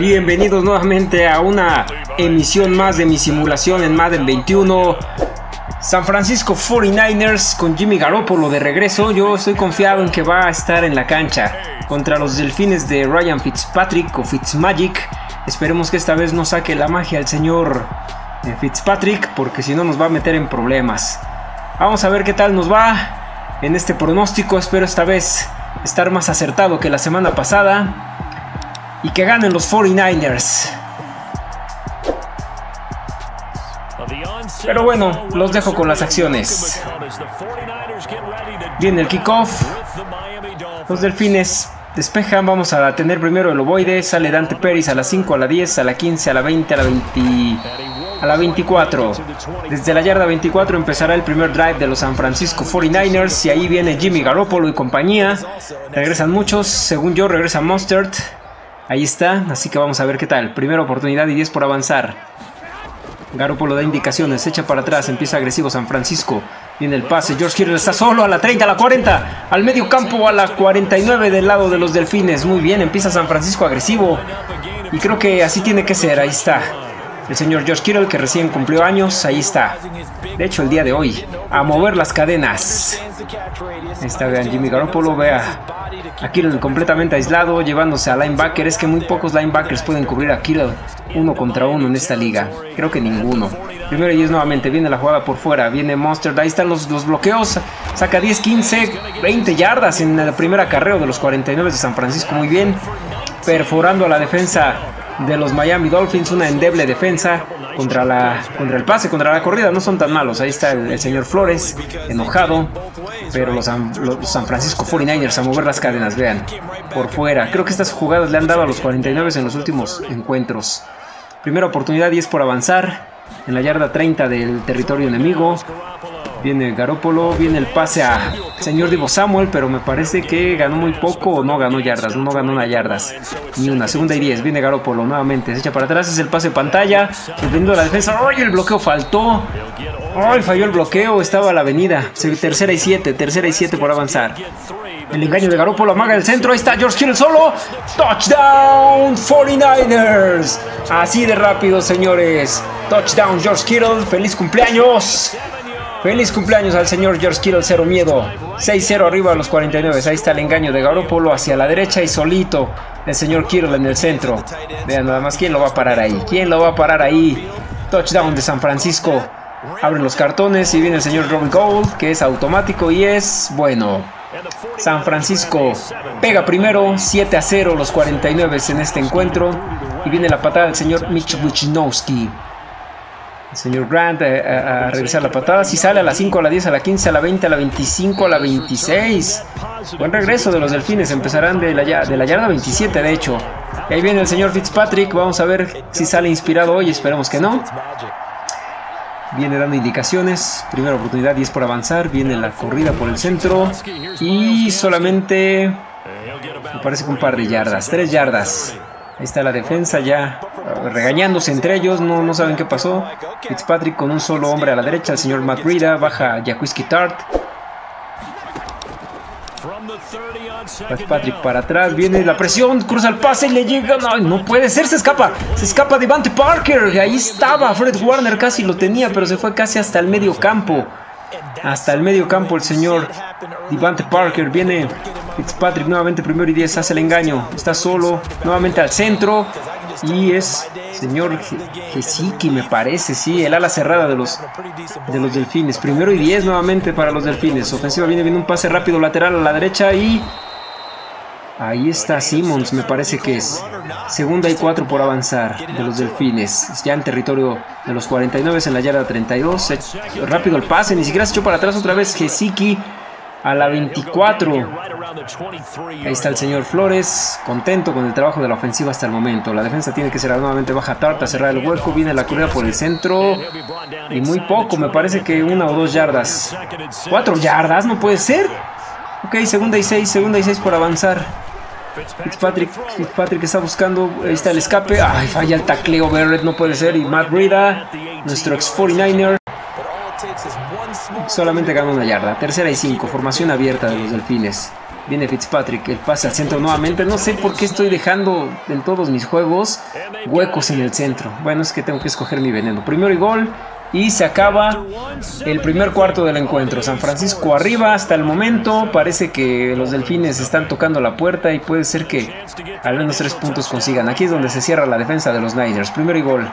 Bienvenidos nuevamente a una emisión más de mi simulación en Madden 21. San Francisco 49ers con Jimmy Garoppolo de regreso. Yo estoy confiado en que va a estar en la cancha contra los delfines de Ryan Fitzpatrick o Fitzmagic. Esperemos que esta vez no saque la magia el señor Fitzpatrick, porque si no nos va a meter en problemas. Vamos a ver qué tal nos va en este pronóstico. Espero esta vez estar más acertado que la semana pasada y que ganen los 49ers. Pero bueno, los dejo con las acciones. Viene el kickoff. Los delfines despejan. Vamos a tener primero el ovoide. Sale Dante Pérez a la 5, a la 10, a la 15, a la 20, a la 24. Desde la yarda 24 empezará el primer drive de los San Francisco 49ers. Y ahí viene Jimmy Garoppolo y compañía. Regresan muchos. Según yo, regresa Mostert. Ahí está, así que vamos a ver qué tal. Primera oportunidad y 10 por avanzar. Garoppolo da indicaciones, echa para atrás, empieza agresivo San Francisco. Viene el pase, George Kittle está solo a la 30, a la 40, al medio campo, a la 49 del lado de los delfines. Muy bien, empieza San Francisco agresivo y creo que así tiene que ser. Ahí está el señor George Kittle, que recién cumplió años. Ahí está, de hecho el día de hoy, a mover las cadenas. Ahí está, vean, Jimmy Garoppolo, vea a Kittle completamente aislado, llevándose a linebacker. Es que muy pocos linebackers pueden cubrir a Kittle uno contra uno en esta liga, creo que ninguno. Primero y 10 nuevamente, viene la jugada por fuera, viene Mostert, ahí están los bloqueos, saca 10, 15, 20 yardas en el primer acarreo de los 49 de San Francisco. Muy bien, perforando a la defensa de los Miami Dolphins, una endeble defensa contra el corrida. No son tan malos. Ahí está el señor Flores, enojado, pero los San Francisco 49ers a mover las cadenas. Vean, por fuera, creo que estas jugadas le han dado a los 49 en los últimos encuentros. Primera oportunidad, 10 por avanzar, en la yarda 30 del territorio enemigo. Viene Garoppolo, viene el pase a señor Deebo Samuel, pero me parece que ganó muy poco o no ganó yardas. No ganó una yardas, ni una. Segunda y 10, viene Garoppolo nuevamente, se echa para atrás, es el pase pantalla, sorprendiendo la defensa. ¡Ay, el bloqueo faltó! ¡Ay, falló el bloqueo! Estaba a la avenida. Tercera y 7, tercera y 7 por avanzar. El engaño de Garoppolo, amaga el centro, ahí está George Kittle solo. ¡Touchdown 49ers! Así de rápido, señores. ¡Touchdown George Kittle! ¡Feliz cumpleaños! Feliz cumpleaños al señor George Kittle, cero miedo. 6-0 arriba a los 49. Ahí está el engaño de Garoppolo hacia la derecha y solito el señor Kittle en el centro. Vean nada más quién lo va a parar ahí. ¿Quién lo va a parar ahí? Touchdown de San Francisco. Abren los cartones y viene el señor Robbie Gould, que es automático y es bueno. San Francisco pega primero, 7-0 los 49 en este encuentro. Y viene la patada del señor Mitch Wishnowsky. El señor Grant a regresar la patada. Si sale a la 5, a la 10, a la 15, a la 20, a la 25, a la 26. Buen regreso de los delfines. Empezarán de la yarda 27, de hecho. Y ahí viene el señor Fitzpatrick. Vamos a ver si sale inspirado hoy. Esperemos que no. Viene dando indicaciones. Primera oportunidad, 10 por avanzar. Viene la corrida por el centro. Y solamente, me parece que un par de yardas. 3 yardas. Ahí está la defensa ya regañándose entre ellos. No saben qué pasó. Fitzpatrick con un solo hombre a la derecha. El señor Matt Breida baja a Jaquiski Tartt. Fitzpatrick para atrás. Viene la presión. Cruza el pase y le llega. No, no puede ser. Se escapa. Se escapa Devante Parker. Ahí estaba. Fred Warner casi lo tenía, pero se fue casi hasta el medio campo. Hasta el medio campo el señor Devante Parker. Viene Fitzpatrick nuevamente, primero y 10, hace el engaño, está solo, nuevamente al centro, y es señor Gesicki, me parece, sí, el ala cerrada de los delfines. Primero y 10 nuevamente para los delfines. Ofensiva, viene un pase rápido lateral a la derecha y ahí está Simmons, me parece que es. Segunda y 4 por avanzar de los delfines, ya en territorio de los 49 en la yarda 32. Rápido el pase, ni siquiera se echó para atrás otra vez Gesicki. A la 24. Ahí está el señor Flores, contento con el trabajo de la ofensiva hasta el momento. La defensa tiene que ser nuevamente baja Tartt, cerrar el hueco. Viene la corrida por el centro y muy poco, me parece que una o dos yardas. 4 yardas, no puede ser. Ok, segunda y 6 por avanzar. Fitzpatrick está buscando. Ahí está el escape. Ay, falla el tacleo Barrett, no puede ser. Y Matt Breida, nuestro ex 49er, solamente ganó una yarda. Tercera y 5, formación abierta de los delfines. Viene Fitzpatrick, el pase al centro nuevamente. No sé por qué estoy dejando en todos mis juegos huecos en el centro. Bueno, es que tengo que escoger mi veneno. Primero y gol. Y se acaba el primer cuarto del encuentro. San Francisco arriba hasta el momento. Parece que los delfines están tocando la puerta y puede ser que al menos 3 puntos consigan. Aquí es donde se cierra la defensa de los Niners. Primero y gol.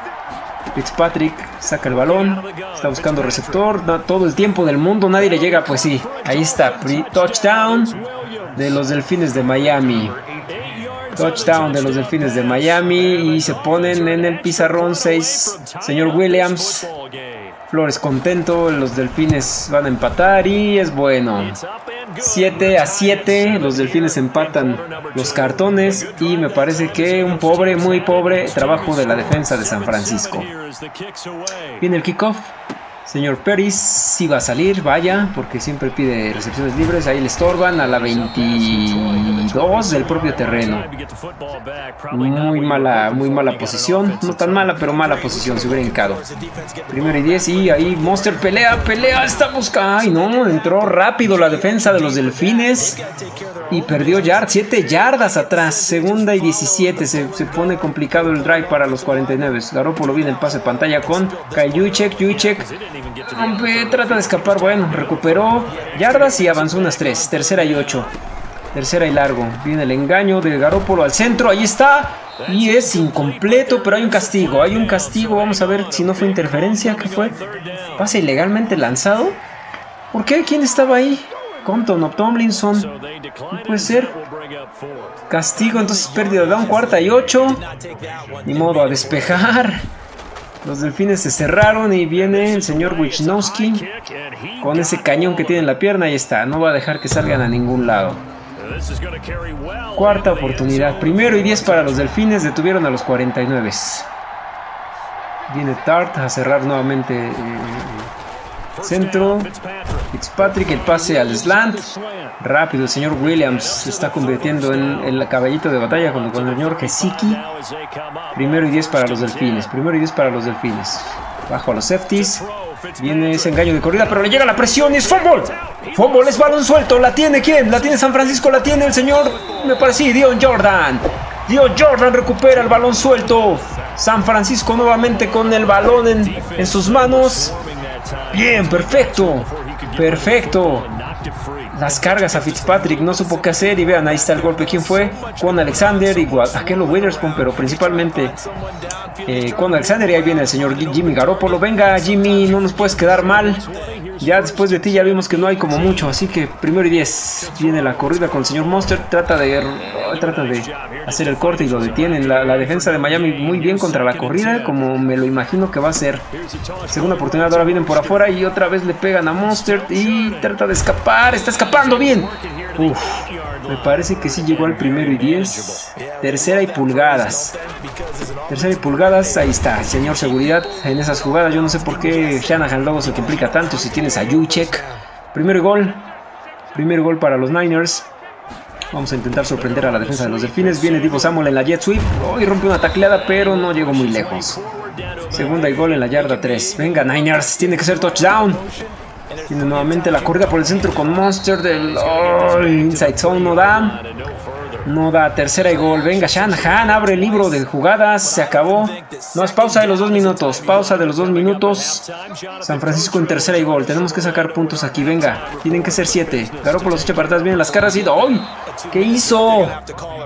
Fitzpatrick saca el balón, está buscando receptor, da todo el tiempo del mundo, nadie le llega, pues sí, ahí está, touchdown de los delfines de Miami. Touchdown de los delfines de Miami y se ponen en el pizarrón 6, señor Williams. Flores contento, los delfines van a empatar y es bueno. 7-7, los delfines empatan los cartones y me parece que un pobre, muy pobre trabajo de la defensa de San Francisco. Viene el kickoff, señor Pérez, si va a salir, vaya, porque siempre pide recepciones libres, ahí le estorban a la 22 del propio terreno. Muy mala posición, no tan mala, pero mala posición, se hubiera hincado. Primero y 10 y ahí Mostert pelea, está buscando, ay no, entró rápido la defensa de los delfines y perdió yardas, 7 yardas atrás, segunda y 17, se pone complicado el drive para los 49. Garoppolo viene el pase pantalla con Kajuchek, trata de escapar, bueno, recuperó yardas y avanzó unas 3, tercera y 8. Tercera y largo, viene el engaño de Garoppolo al centro, ahí está, y es incompleto, pero hay un castigo, vamos a ver si no fue interferencia, ¿qué fue? ¿Pase ilegalmente lanzado? ¿Por qué? ¿Quién estaba ahí? Compton o Tomlinson, no puede ser, castigo, entonces pérdida de down, cuarta y 8, ni modo, a despejar. Los delfines se cerraron y viene el señor Wishnowsky con ese cañón que tiene en la pierna, ahí está, no va a dejar que salgan a ningún lado. Cuarta oportunidad, primero y 10 para los delfines, detuvieron a los 49. Viene Tartt a cerrar nuevamente centro. Fitzpatrick, el pase al slant, rápido, el señor Williams se está convirtiendo en el caballito de batalla con el señor Gesicki. Primero y 10 para los delfines, bajo a los safeties. Viene ese engaño de corrida, pero le llega la presión y es fumble. Fumble, es balón suelto. ¿La tiene quién? La tiene San Francisco, la tiene el señor, me parece, Dion Jordan. Dion Jordan recupera el balón suelto. San Francisco nuevamente con el balón en sus manos. Bien, perfecto. Las cargas a Fitzpatrick, no supo qué hacer y vean, ahí está el golpe. ¿Quién fue? Kwon Alexander y Ahkello Witherspoon, pero principalmente Kwon Alexander. Y ahí viene el señor Jimmy Garoppolo. Venga Jimmy, no nos puedes quedar mal. Ya después de ti ya vimos que no hay como mucho, así que primero y 10. Viene la corrida con el señor Mostert, trata de hacer el corte y lo detienen. La defensa de Miami muy bien contra la corrida, como me lo imagino que va a ser. Segunda oportunidad, ahora vienen por afuera y otra vez le pegan a Mostert y trata de escapar, está escapando bien. Uf, me parece que sí llegó al primero y 10. Tercera y pulgadas, ahí está, señor seguridad en esas jugadas. Yo no sé por qué Shanahan luego se complica tanto si tiene a Kajuchek. Primer gol para los Niners. Vamos a intentar sorprender a la defensa de los delfines. Viene Deebo Samuel en la jet sweep. Y rompe una tacleada, pero no llegó muy lejos. Segunda y gol en la yarda 3. Venga Niners, tiene que ser touchdown. Tiene nuevamente la corrida por el centro con Mostert del inside zone, no da, tercera y gol. Venga Shanahan, abre el libro de jugadas, se acabó. No, es pausa de los dos minutos. San Francisco en tercera y gol, tenemos que sacar puntos aquí, venga, tienen que ser 7. Garoppolo se echa para atrás, vienen las caras y ¡ay! ¿Qué hizo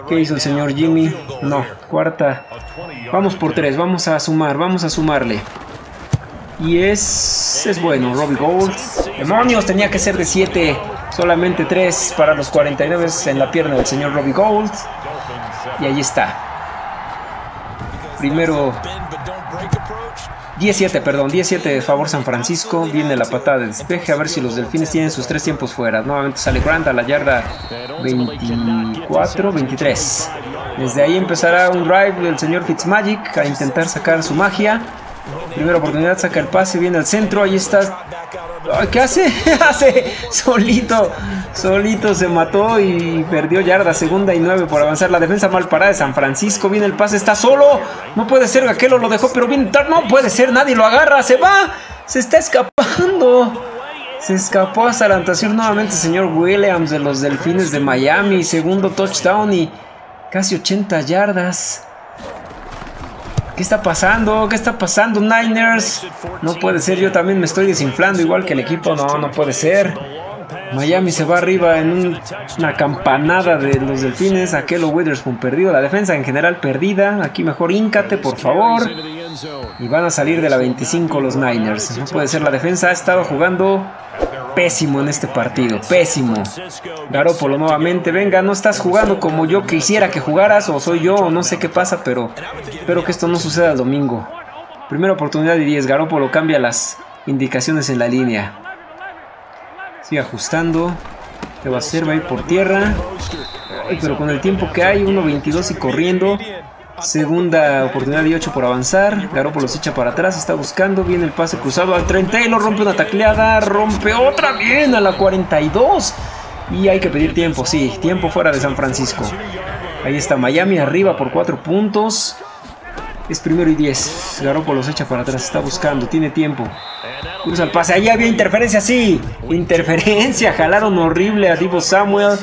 el señor Jimmy? No, cuarta. Vamos por 3, vamos a sumarle. Y es bueno, Robbie Gould. ¡Demonios! Tenía que ser de 7. Solamente 3 para los 49 en la pierna del señor Robbie Gould. Y ahí está. Primero 17 de favor San Francisco. Viene la patada de despeje. A ver si los delfines tienen sus 3 tiempos fuera. Nuevamente sale Grant a la yarda 24, 23. Desde ahí empezará un drive del señor Fitzmagic a intentar sacar su magia. Primera oportunidad, saca el pase, viene al centro, ahí está. ¿Qué hace? Solito se mató y perdió yarda. Segunda y 9 por avanzar. La defensa mal parada de San Francisco. Viene el pase, está solo. No puede ser, Ahkello lo dejó, pero viene. No puede ser, nadie lo agarra, se va. Se está escapando. Se escapó hasta la anotación nuevamente señor Williams de los Delfines de Miami. Segundo touchdown y casi 80 yardas. ¿Qué está pasando? ¿Qué está pasando, Niners? No puede ser, yo también me estoy desinflando igual que el equipo. No, no puede ser. Miami se va arriba en una campanada de los Delfines. Ahkello Witherspoon perdido, la defensa en general perdida. Aquí mejor híncate, por favor. Y van a salir de la 25 los Niners. No puede ser, la defensa ha estado jugando pésimo en este partido, pésimo. Garoppolo nuevamente, venga, no estás jugando como yo quisiera que jugaras, o soy yo, o no sé qué pasa, pero espero que esto no suceda el domingo. Primera oportunidad y 10, Garoppolo cambia las indicaciones en la línea. Sigue ajustando, te va a hacer, va a ir por tierra. Ay, pero con el tiempo que hay, 1.22 y corriendo. Segunda oportunidad y 8 por avanzar. Garoppolo se echa para atrás, está buscando. Viene el pase cruzado al Trent Taylor, rompe una tacleada, rompe otra bien a la 42. Y hay que pedir tiempo, sí, tiempo fuera de San Francisco. Ahí está Miami arriba por 4 puntos. Es primero y 10. Garoppolo se echa para atrás, está buscando, tiene tiempo. Cruza el pase, ahí había interferencia, sí. Interferencia, jalaron horrible a Deebo Samuel.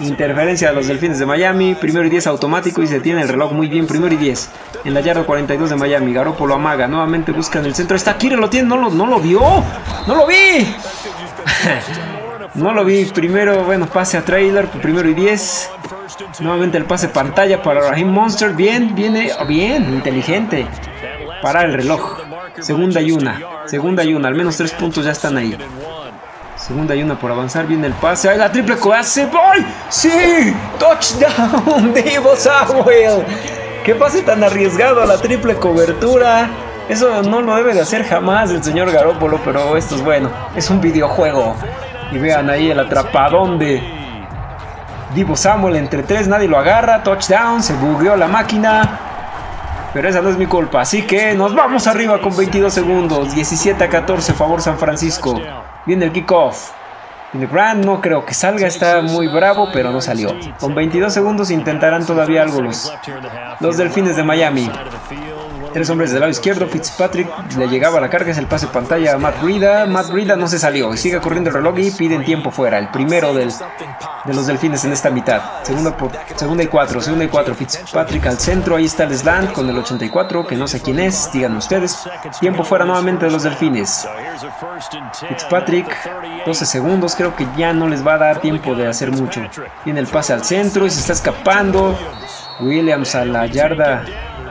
Interferencia de los Delfines de Miami. Primero y 10 automático y se tiene el reloj muy bien. Primero y 10 en la yarda 42 de Miami. Garoppolo amaga, nuevamente busca en el centro. Está Kittle, lo tiene, no lo vio. ¡No lo vi! No lo vi. Primero, bueno, pase a trailer. Primero y 10. Nuevamente el pase pantalla para Raheem Mostert. Bien, viene, bien, inteligente. Para el reloj. Segunda y una. Segunda y una. Al menos 3 puntos ya están ahí. Segunda y una por avanzar, viene el pase. ¡Ay, la triple clase! ¡Ay! ¡Sí! ¡Touchdown! ¡Deebo Samuel! ¡Qué pase tan arriesgado a la triple cobertura! Eso no lo debe de hacer jamás el señor Garoppolo, pero esto es bueno. Es un videojuego. Y vean ahí el atrapadón de Deebo Samuel entre 3. Nadie lo agarra. Touchdown. Se bugueó la máquina. Pero esa no es mi culpa. Así que nos vamos arriba con 22 segundos. 17-14. Favor San Francisco. Viene el kickoff. En el Grand no creo que salga. Está muy bravo, pero no salió. Con 22 segundos intentarán todavía algo los Delfines de Miami. 3 hombres del lado izquierdo. Fitzpatrick le llegaba a la carga. Es el pase pantalla a Matt Breida. Matt Breida no se salió. Sigue corriendo el reloj y piden tiempo fuera. El primero de los Delfines en esta mitad. Segunda y cuatro. Fitzpatrick al centro. Ahí está el slant con el 84, que no sé quién es. Díganme ustedes. Tiempo fuera nuevamente de los Delfines. Fitzpatrick, 12 segundos. Creo que ya no les va a dar tiempo de hacer mucho. Tiene el pase al centro y se está escapando. Williams a la yarda.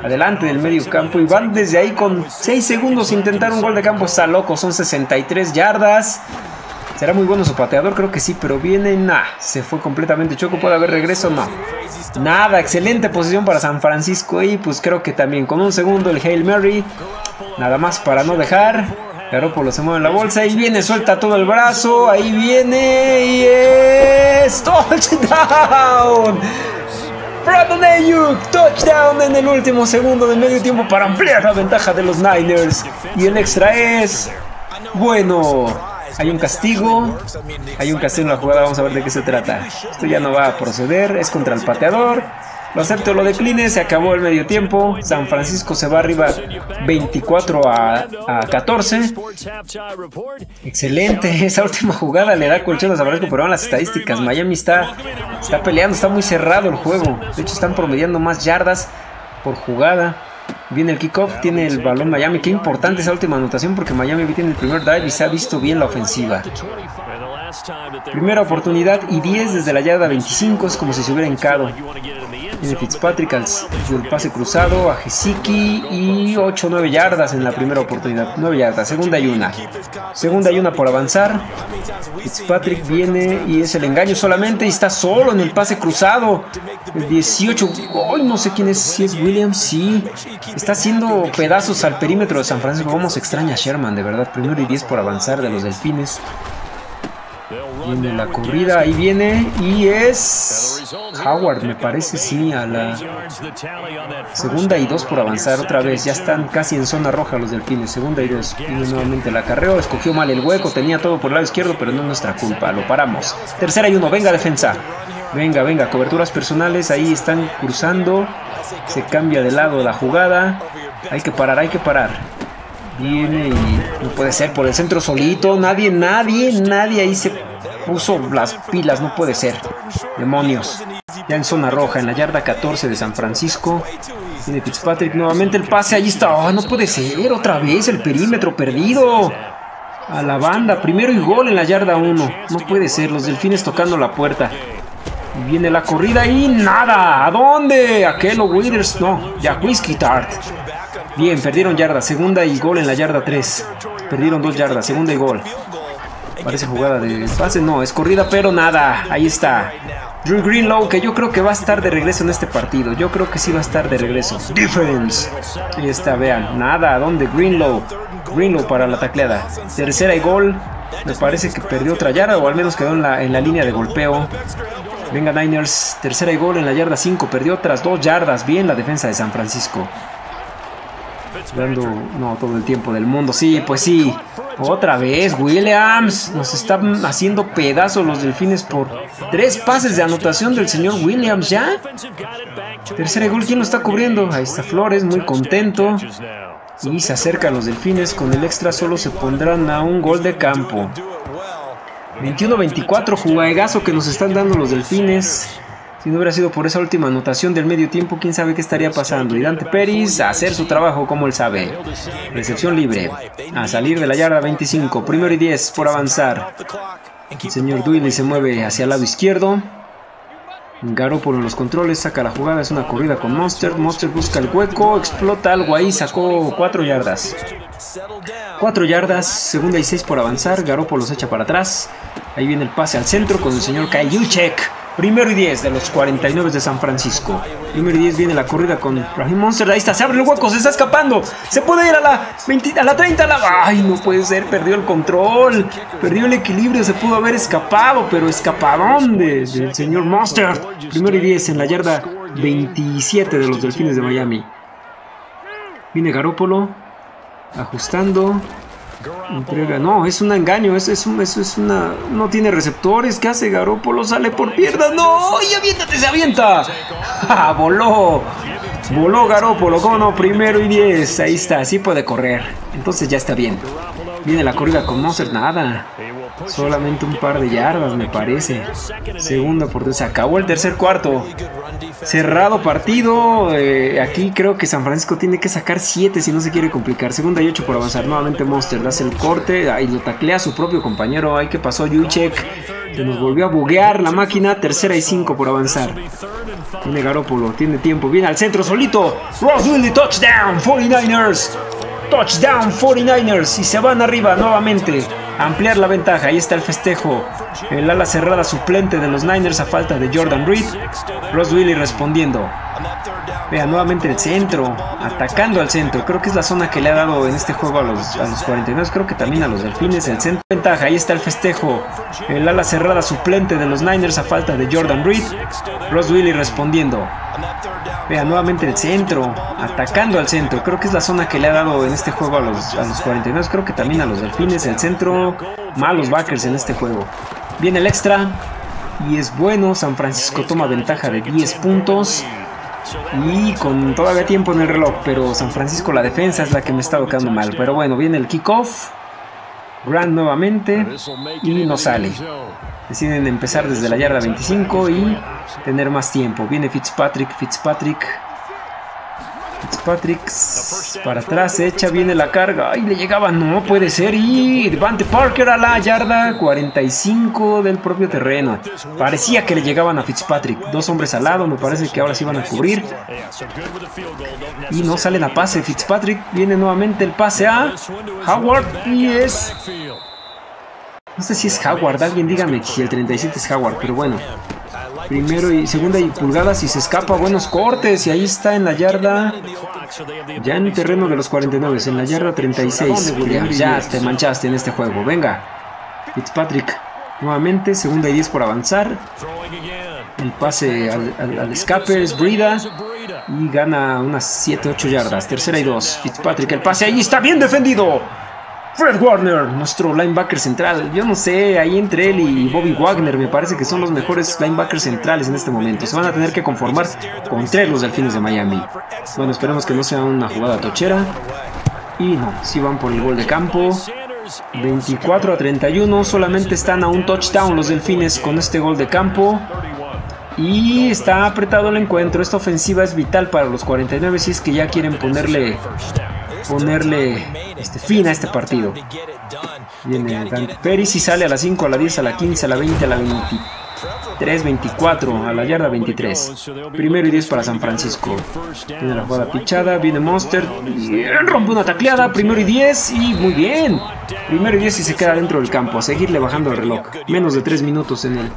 Adelante del medio campo y van desde ahí con 6 segundos intentar un gol de campo. Está loco, son 63 yardas. ¿Será muy bueno su pateador? Creo que sí, pero viene, nah, se fue completamente choco. ¿Puede haber regreso? No. Nada, excelente posición para San Francisco y pues creo que también con 1 segundo el Hail Mary. Nada más para no dejar. Garoppolo se mueve en la bolsa y viene, suelta todo el brazo. Ahí viene y es touchdown. Brandon Aiyuk, touchdown en el último segundo del medio tiempo para ampliar la ventaja de los Niners. Y el extra es bueno. Hay un castigo en la jugada, vamos a ver de qué se trata. Esto ya no va a proceder, es contra el pateador. Lo acepto, lo decline, se acabó el medio tiempo. San Francisco se va arriba 24-14. Excelente, esa última jugada le da colchón a San Francisco, pero van las estadísticas. Miami está peleando, está muy cerrado el juego. De hecho están promediando más yardas por jugada. Viene el kickoff, tiene el balón Miami. Qué importante esa última anotación porque Miami tiene el primer dive y se ha visto bien la ofensiva. Primera oportunidad y 10 desde la yarda 25, es como si se hubiera hincado. Viene Fitzpatrick el pase cruzado a Gesicki y 8-9 yardas en la primera oportunidad. 9 yardas, segunda y una. Segunda y una por avanzar. Fitzpatrick viene y es el engaño solamente y está solo en el pase cruzado. El 18, ¡ay! No sé quién es, si es Williams, sí. Está haciendo pedazos al perímetro de San Francisco. Vamos, extraña a Sherman, de verdad. Primero y 10 por avanzar de los Delfines. Viene la corrida, ahí viene y es Howard, me parece, sí, a la segunda y 2 por avanzar otra vez. Ya están casi en zona roja los Delfines. Segunda y 2, viene nuevamente el acarreo, escogió mal el hueco, tenía todo por el lado izquierdo, pero no es nuestra culpa, lo paramos. Tercera y 1, venga defensa, venga, coberturas personales, ahí están cruzando, se cambia de lado la jugada, hay que parar. Viene y no puede ser, por el centro solito. Nadie ahí se puso las pilas, no puede ser. Demonios. Ya en zona roja, en la yarda 14 de San Francisco. Tiene Fitzpatrick nuevamente el pase, ahí está. Oh, no puede ser, otra vez el perímetro perdido. A la banda, primero y gol en la yarda 1. No puede ser, los delfines tocando la puerta. Y viene la corrida y nada. ¿A dónde? Ahkello Witherspoon. No, Jaquiski Tartt. Bien, perdieron yarda. Segunda y gol en la yarda 3. Perdieron 2 yardas. Segunda y gol. Parece jugada de pase. No, es corrida, pero nada. Ahí está. Dre Greenlaw, que yo creo que va a estar de regreso en este partido. Yo creo que sí va a estar de regreso. Defense. Ahí está, vean. Nada, ¿a dónde? Greenlaw. Greenlaw para la tacleada. Tercera y gol. Me parece que perdió otra yarda o al menos quedó en la línea de golpeo. Venga Niners, tercera y gol en la yarda 5. Perdió otras 2 yardas. Bien la defensa de San Francisco. Dando, no, todo el tiempo del mundo. Sí, pues sí. Otra vez, Williams. Nos están haciendo pedazos los delfines por 3 pases de anotación del señor Williams ya. Tercera y gol, ¿quién lo está cubriendo? Ahí está Flores, muy contento. Y se acercan los delfines. Con el extra solo se pondrán a un gol de campo. 21-24, juegazo que nos están dando los delfines. Si no hubiera sido por esa última anotación del medio tiempo, quién sabe qué estaría pasando. Y Dante Pérez a hacer su trabajo como él sabe. Recepción libre. A salir de la yarda 25. Primero y 10 por avanzar. El señor Dwyer se mueve hacia el lado izquierdo. Garoppolo en los controles, saca la jugada, es una corrida con Mostert. Mostert busca el hueco, explota algo ahí, sacó 4 yardas. 4 yardas, segunda y 6 por avanzar. Garoppolo se echa para atrás. Ahí viene el pase al centro con el señor Kajuchek. Primero y 10 de los 49 de San Francisco. Primero y 10, viene la corrida con Raheem Mostert. Ahí está, se abre el hueco, se está escapando. Se puede ir a la 20, a la 30. Ay, no puede ser, perdió el control. Perdió el equilibrio, se pudo haber escapado. Pero escapadón del señor Mostert. Primero y 10 en la yarda 27 de los delfines de Miami. Viene Garoppolo ajustando. Entrega. No, es un engaño. No tiene receptores. ¿Qué hace Garoppolo? Sale por piernas. ¡No! ¡Y aviéntate! ¡Se avienta! ¡Ja! ¡Voló! Voló Garoppolo. ¿Cómo no? Primero y 10. Ahí está. Así puede correr. Entonces ya está bien. Viene la corrida con Mostert. Nada. Solamente un par de yardas, me parece. Segunda por 3. Se acabó el tercer cuarto. Cerrado partido. Aquí creo que San Francisco tiene que sacar 7 si no se quiere complicar. Segunda y 8 por avanzar. Nuevamente Mostert hace el corte. Ahí lo taclea a su propio compañero. Ahí que pasó Juchek. Que nos volvió a buguear la máquina. Tercera y 5 por avanzar. Tiene Garoppolo. Tiene tiempo. Viene al centro solito. Ross Willey. Touchdown 49ers. Touchdown 49ers. Y se van arriba nuevamente. Ampliar la ventaja, ahí está el festejo. El ala cerrada suplente de los Niners a falta de Jordan Reed. Ross Willey respondiendo. Vea, nuevamente el centro, atacando al centro. Creo que es la zona que le ha dado en este juego a los 49, creo que también a los delfines. El centro ventaja, ahí está el festejo. El ala cerrada suplente de los Niners a falta de Jordan Reed. Ross Willey respondiendo. Vea, nuevamente el centro, atacando al centro. Creo que es la zona que le ha dado en este juego a los 49, creo que también a los delfines. El centro. Malos backers en este juego. Viene el extra y es bueno. San Francisco toma ventaja de 10 puntos y con todavía tiempo en el reloj, pero San Francisco, la defensa es la que me está tocando mal. Pero bueno, viene el kickoff. Grant nuevamente y no sale. Deciden empezar desde la yarda 25 y tener más tiempo. Viene Fitzpatrick para atrás, se echa, viene la carga. Ay, le llegaba, no puede ser. Y Devante Parker a la yarda 45 del propio terreno. Parecía que le llegaban a Fitzpatrick. 2 hombres al lado, me parece que ahora sí van a cubrir. Y no sale la pase, Fitzpatrick. Viene nuevamente el pase a Howard y es... No sé si es Howard, alguien dígame si el 37 es Howard, pero bueno. Primero y segunda y pulgadas y se escapa, buenos cortes y ahí está en la yarda, ya en el terreno de los 49, en la yarda 36, ya te manchaste en este juego. Venga, Fitzpatrick, nuevamente, segunda y 10 por avanzar, el pase al escape es Breida y gana unas 7-8 yardas, tercera y 2, Fitzpatrick, el pase ahí está bien defendido. Fred Warner, nuestro linebacker central. Yo no sé, ahí entre él y Bobby Wagner me parece que son los mejores linebackers centrales en este momento. Se van a tener que conformar con 3 los delfines de Miami. Bueno, esperemos que no sea una jugada tochera. Y no, sí van por el gol de campo. 24-31, solamente están a un touchdown los Delfines con este gol de campo. Y está apretado el encuentro. Esta ofensiva es vital para los 49 si es que ya quieren ponerle fin a este partido. Viene Dante Pérez y sale a la 5, a la 10, a la 15, a la 20, a la 23, 24, a la yarda 23. Primero y 10 para San Francisco. Viene la jugada pichada, viene Mostert, rompe una tacleada, primero y 10 y muy bien. Primero y 10 y se queda dentro del campo, a seguirle bajando el reloj. Menos de 3 minutos en el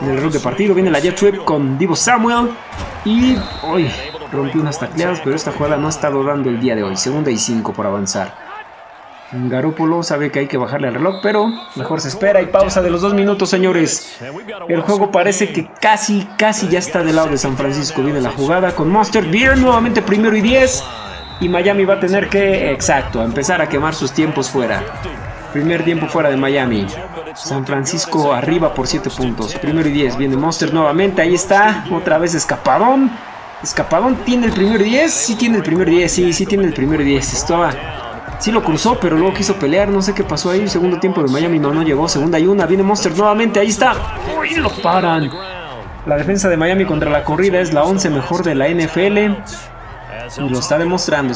reloj de partido. Viene la jet sweep con Deebo Samuel y hoy rompió unas tacleadas, pero esta jugada no ha estado dando el día de hoy. Segunda y 5 por avanzar. Garoppolo sabe que hay que bajarle al reloj, pero mejor se espera y pausa de los 2 minutos, señores. El juego parece que casi ya está del lado de San Francisco. Viene la jugada con Mostert, bien, nuevamente primero y 10 y Miami va a tener que, empezar a quemar sus tiempos fuera. Primer tiempo fuera de Miami. San Francisco arriba por 7 puntos. Primero y 10. Viene Mostert nuevamente. Ahí está. Otra vez escapadón. Escapadón. ¿Tiene el primero y 10? Sí tiene el primero y 10. Sí tiene el primero y 10. Estaba... sí lo cruzó, pero luego quiso pelear. No sé qué pasó ahí. Segundo tiempo de Miami. No llegó. Segunda y 1. Viene Mostert nuevamente. Ahí está. ¡Uy! Lo paran. La defensa de Miami contra la corrida es la 11 mejor de la NFL. Y lo está demostrando,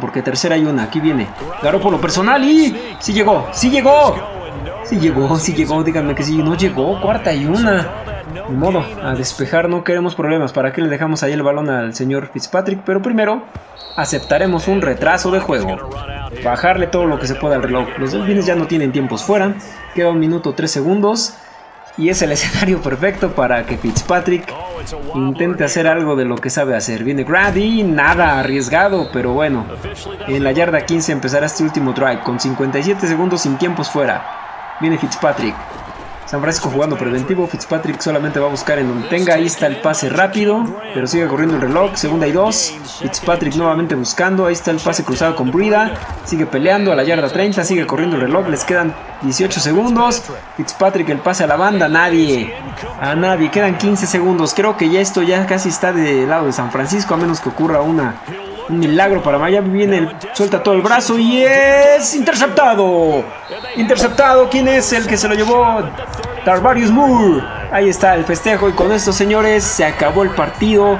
porque tercera y 1. Aquí viene Garoppolo personal y... Sí llegó, díganme que sí, no llegó. Cuarta y 1. De modo, a despejar, no queremos problemas. ¿Para qué le dejamos ahí el balón al señor Fitzpatrick? Pero primero, aceptaremos un retraso de juego. Bajarle todo lo que se pueda al reloj. Los Delfines ya no tienen tiempos fuera. Queda 1 minuto 3 segundos. Y es el escenario perfecto para que Fitzpatrick intente hacer algo de lo que sabe hacer. Viene Grady, nada arriesgado, pero bueno. En la yarda 15 empezará este último drive con 57 segundos sin tiempos fuera. Viene Fitzpatrick. San Francisco jugando preventivo. Fitzpatrick solamente va a buscar en donde tenga. Ahí está el pase rápido, pero sigue corriendo el reloj. Segunda y 2. Fitzpatrick nuevamente buscando. Ahí está el pase cruzado con Breida. Sigue peleando a la yarda 30. Sigue corriendo el reloj. Les quedan 18 segundos. Fitzpatrick el pase a la banda. Nadie. A nadie. Quedan 15 segundos. Creo que ya esto ya casi está del lado de San Francisco. A menos que ocurra un milagro para Miami. Viene suelta todo el brazo y es interceptado. ¿Quién es el que se lo llevó? Tarvarius Moore. Ahí está el festejo y con esto, señores, se acabó el partido.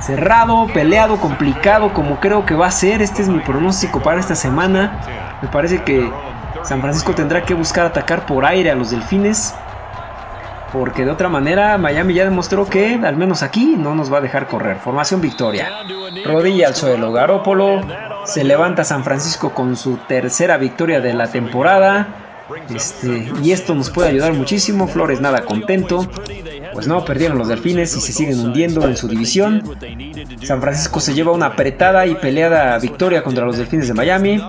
Cerrado, peleado, complicado, como creo que va a ser. Este es mi pronóstico para esta semana. Me parece que San Francisco tendrá que buscar atacar por aire a los Delfines, porque de otra manera Miami ya demostró que, al menos aquí, no nos va a dejar correr. Formación victoria. Rodilla al suelo. Garoppolo se levanta. San Francisco con su tercera victoria de la temporada. Y esto nos puede ayudar muchísimo. Flores nada contento. Pues no, perdieron los Delfines y se siguen hundiendo en su división. San Francisco se lleva una apretada y peleada victoria contra los Delfines de Miami.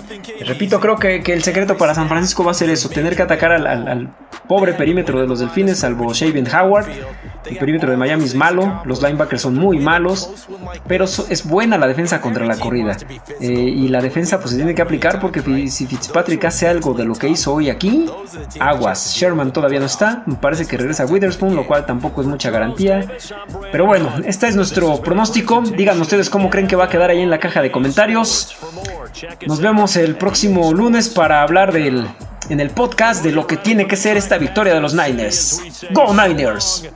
Repito, creo que el secreto para San Francisco va a ser eso, tener que atacar al pobre perímetro de los Delfines, salvo Xavien Howard. El perímetro de Miami es malo, los linebackers son muy malos, pero es buena la defensa contra la corrida. Y la defensa pues se tiene que aplicar, porque si Fitzpatrick hace algo de lo que hizo hoy aquí, aguas. Sherman todavía no está, me parece que regresa Witherspoon, lo cual tampoco es mucha garantía. Pero bueno, este es nuestro pronóstico. Díganme ustedes cómo creen que va a quedar ahí en la caja de comentarios. Nos vemos el próximo lunes para hablar en el podcast de lo que tiene que ser esta victoria de los Niners. ¡Go Niners!